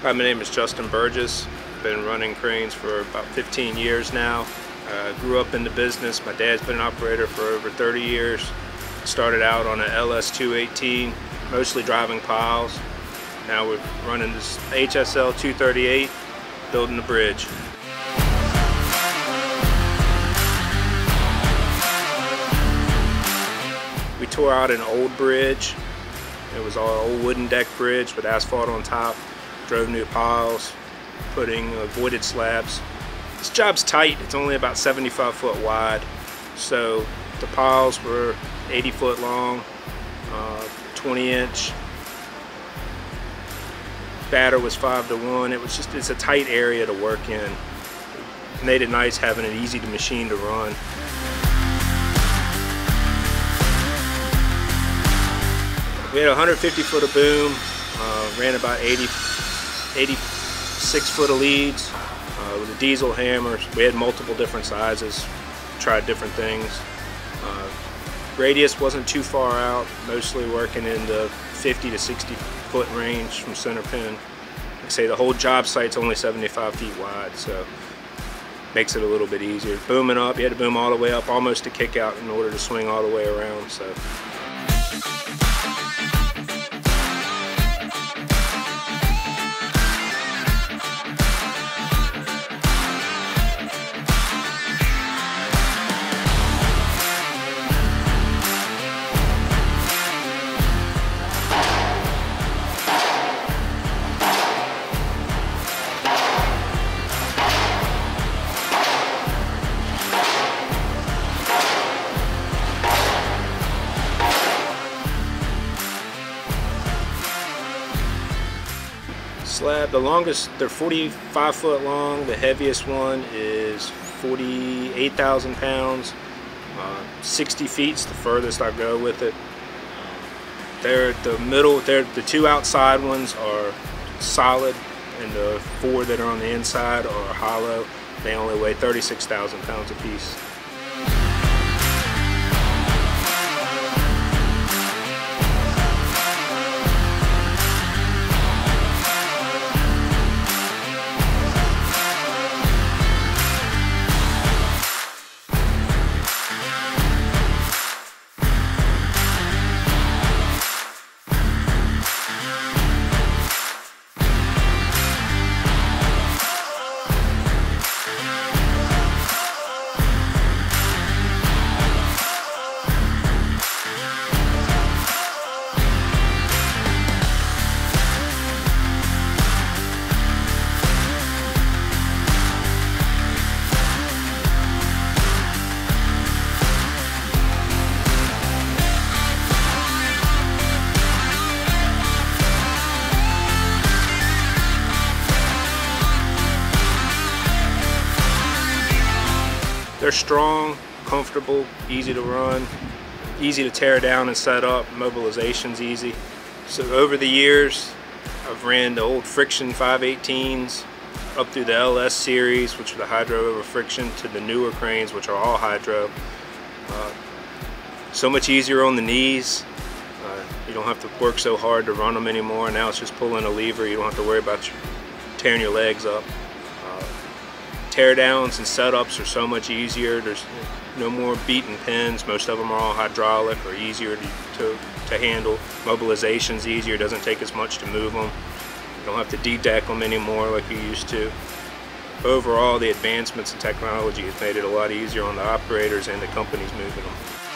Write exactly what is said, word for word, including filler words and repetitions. Hi, my name is Justin Burgess. I've been running cranes for about fifteen years now. I uh, grew up in the business. My dad's been an operator for over thirty years. Started out on an L S two eighteen, mostly driving piles. Now we're running this H S L two thirty-eight, building the bridge. We tore out an old bridge. It was an old wooden deck bridge with asphalt on top. Drove new piles, putting voided slabs. This job's tight, it's only about seventy-five foot wide, so the piles were eighty foot long, uh, twenty inch. Batter was five to one. It was just, it's a tight area to work in. It made it nice having an easy machine to run. We had one hundred fifty foot of boom, uh, ran about eighty-six foot of leads uh, with a diesel hammer. We had multiple different sizes, tried different things. Uh, radius wasn't too far out, mostly working in the fifty to sixty foot range from center pin. Like I say, the whole job site's only seventy-five feet wide, so makes it a little bit easier. Booming up, you had to boom all the way up, almost to kick out in order to swing all the way around. So. Slab, the longest, they're forty-five foot long. The heaviest one is forty-eight thousand pounds. Uh, sixty feet's the furthest I go with it. They're the middle, they're, the two outside ones are solid, and the four that are on the inside are hollow. They only weigh thirty-six thousand pounds apiece. They're strong, comfortable, easy to run, easy to tear down and set up. Mobilization's easy. So over the years, I've ran the old friction five eighteens up through the L S series, which are the hydro over friction, to the newer cranes, which are all hydro. Uh, so much easier on the knees. Uh, you don't have to work so hard to run them anymore. Now it's just pulling a lever. You don't have to worry about your, tearing your legs up. Tear downs and setups are so much easier. There's no more beaten pins. Most of them are all hydraulic or easier to, to, to handle. Mobilization's easier. It doesn't take as much to move them. You don't have to de-deck them anymore like you used to. Overall, the advancements in technology has made it a lot easier on the operators and the companies moving them.